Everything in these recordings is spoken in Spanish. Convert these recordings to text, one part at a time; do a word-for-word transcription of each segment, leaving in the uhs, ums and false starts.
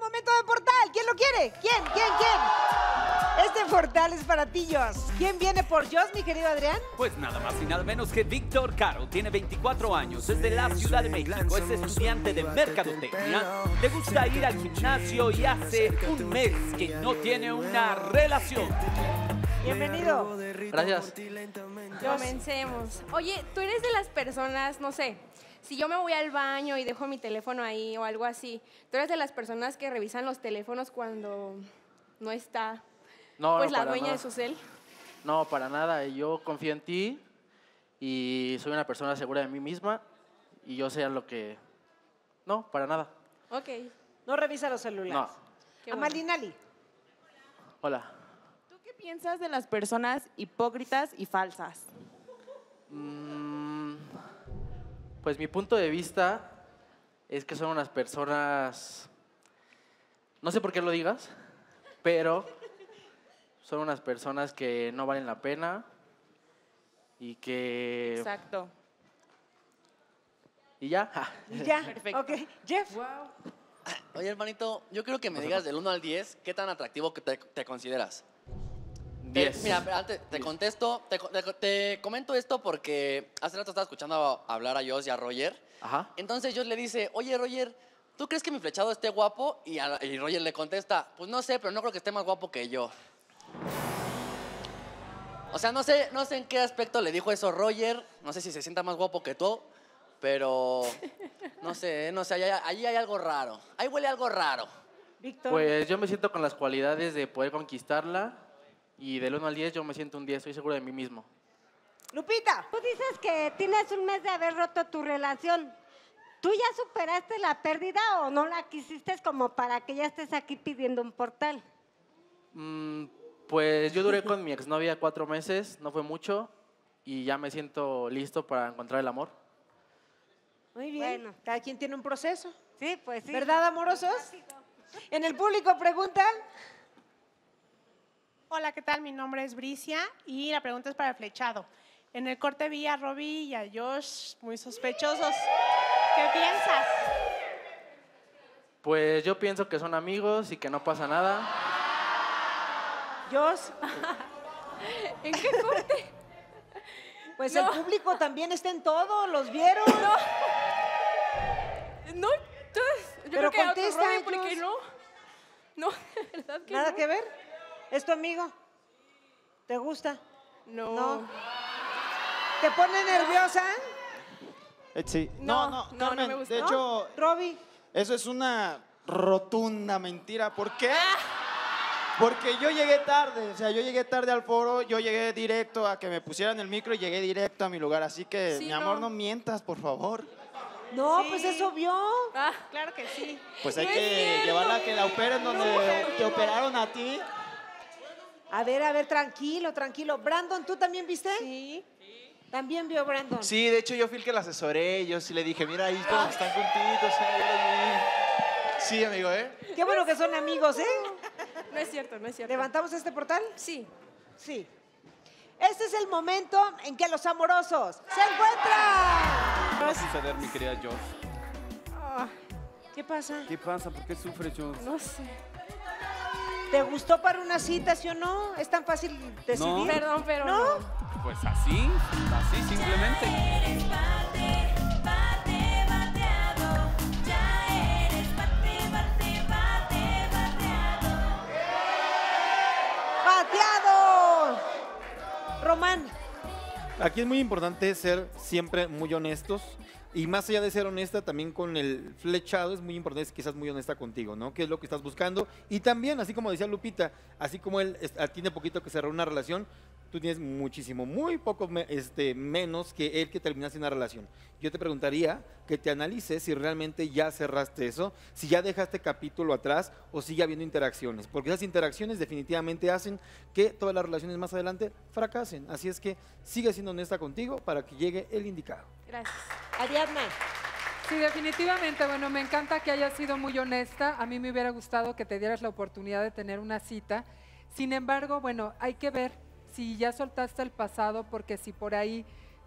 momento de portal. ¿Quién lo quiere? ¿Quién? ¿Quién? ¿Quién? Este portal es para ti, Joss. ¿Quién viene por Joss, mi querido Adrián? Pues nada más y nada menos que Víctor Caro. Tiene veinticuatro años, es de la Ciudad de México, es estudiante de mercadotecnia. Le gusta ir al gimnasio y hace un mes que no tiene una relación. Bienvenido. Gracias. Comencemos. Oye, tú eres de las personas, no sé, si yo me voy al baño y dejo mi teléfono ahí o algo así, tú eres de las personas que revisan los teléfonos cuando no está no, pues no, la dueña nada. de su cel. No, para nada. Yo confío en ti y soy una persona segura de mí misma y yo sé lo que... No, para nada. Ok. No revisa los celulares. No. A Malinali. Hola. ¿Tú qué piensas de las personas hipócritas y falsas? Mm... Pues mi punto de vista es que son unas personas, no sé por qué lo digas, pero son unas personas que no valen la pena y que… Exacto. ¿Y ya? ¿Y ya? Perfecto. Ok. Jeff. Wow. Oye, hermanito, yo creo que me digas del uno al diez, ¿qué tan atractivo que te, te consideras? diez. Te, mira, antes te contesto, te, te, te comento esto porque hace rato estaba escuchando a hablar a Joss y a Roger. Ajá. Entonces Joss le dice, oye Roger, ¿tú crees que mi flechado esté guapo? Y, a, y Roger le contesta, pues no sé, pero no creo que esté más guapo que yo. O sea, no sé, no sé en qué aspecto le dijo eso Roger, no sé si se sienta más guapo que tú, pero no sé, no sé, allí hay, allí hay algo raro, ahí huele algo raro. Víctor. Pues yo me siento con las cualidades de poder conquistarla. Y del uno al diez yo me siento un diez, estoy seguro de mí mismo. Lupita. Tú dices que tienes un mes de haber roto tu relación. ¿Tú ya superaste la pérdida o no la quisiste como para que ya estés aquí pidiendo un portal? Mm, pues yo duré con mi exnovia cuatro meses, no fue mucho, y ya me siento listo para encontrar el amor. Muy bien. Bueno. Cada quien tiene un proceso. Sí, pues sí. ¿Verdad, amorosos? En el público preguntan... Hola, ¿qué tal? Mi nombre es Brisia y la pregunta es para el flechado. En el corte vi a Robbie y a Josh muy sospechosos. ¿Qué piensas? Pues yo pienso que son amigos y que no pasa nada. ¿Josh? ¿En qué corte? Pues no. El público también está en todo, ¿los vieron? No, no yo Pero creo que contesta, Robbie, porque no. No, de verdad que ¿Nada no. que ver? ¿Es tu amigo? ¿Te gusta? No. no. ¿Te pone nerviosa? Sí. No, no, no, Carmen, no, no me gusta. De hecho, ¿No? Robbie. Eso es una rotunda mentira. ¿Por qué? Porque yo llegué tarde, o sea, yo llegué tarde al foro, yo llegué directo a que me pusieran el micro y llegué directo a mi lugar. Así que, sí, mi amor, no, no mientas, por favor. No, sí. Pues es obvio. Ah, claro que sí. Pues hay no que llevarla a que la operen donde no, te no. operaron a ti. A ver, a ver, tranquilo, tranquilo. Brandon, ¿tú también viste? Sí. ¿También vio Brandon? Sí, de hecho yo fui el que la asesoré, yo sí le dije, mira ahí todos están juntitos. Sí, amigo, ¿eh? Qué bueno que son amigos, ¿eh? No es cierto, no es cierto. ¿Levantamos este portal? Sí. Sí. Este es el momento en que los amorosos se encuentran. ¿Qué va a suceder, mi querida Joss? Oh, ¿Qué pasa? ¿Qué pasa? ¿Por qué sufre, Joss? No sé. ¿Te gustó para una cita, sí o no? ¿Es tan fácil decidir? No, perdón, pero... ¿No? Pues así, así simplemente. Ya eres bate, bate, bateado. Ya eres bate, bate, bate, bateado. ¡Bateado! Román. Aquí es muy importante ser siempre muy honestos. Y más allá de ser honesta, también con el flechado es muy importante que seas muy honesta contigo, ¿no? ¿Qué es lo que estás buscando? Y también, así como decía Lupita, así como él tiene poquito que cerrar una relación, tú tienes muchísimo, muy poco este, menos que él que terminaste una relación. Yo te preguntaría que te analices si realmente ya cerraste eso, si ya dejaste capítulo atrás o sigue habiendo interacciones, porque esas interacciones definitivamente hacen que todas las relaciones más adelante fracasen. Así es que sigue siendo honesta contigo para que llegue el indicado. Gracias. Adriana. Sí, definitivamente. Bueno, me encanta que hayas sido muy honesta. A mí me hubiera gustado que te dieras la oportunidad de tener una cita. Sin embargo, bueno, hay que ver si ya soltaste el pasado, porque si por ahí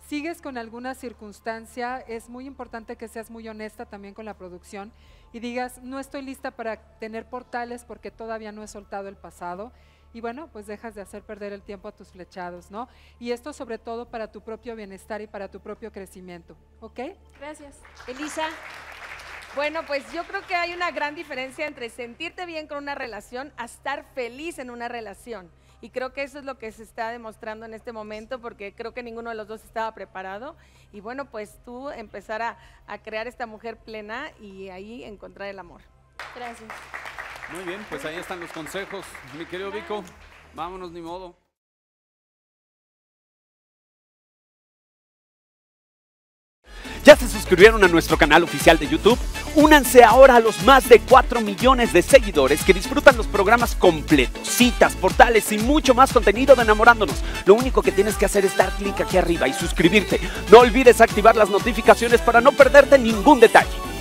sigues con alguna circunstancia, es muy importante que seas muy honesta también con la producción y digas, no estoy lista para tener portales porque todavía no he soltado el pasado. Y bueno, pues dejas de hacer perder el tiempo a tus flechados, ¿no? Y esto sobre todo para tu propio bienestar y para tu propio crecimiento, ¿ok? Gracias. Elisa. Bueno, pues yo creo que hay una gran diferencia entre sentirte bien con una relación a estar feliz en una relación. Y creo que eso es lo que se está demostrando en este momento, porque creo que ninguno de los dos estaba preparado. Y bueno, pues tú empezar a, a crear esta mujer plena y ahí encontrar el amor. Gracias. Muy bien, pues ahí están los consejos. Mi querido Vico, vámonos, ni modo. ¿Ya se suscribieron a nuestro canal oficial de YouTube? Únanse ahora a los más de cuatro millones de seguidores que disfrutan los programas completos, citas, portales y mucho más contenido de Enamorándonos. Lo único que tienes que hacer es dar clic aquí arriba y suscribirte. No olvides activar las notificaciones para no perderte ningún detalle.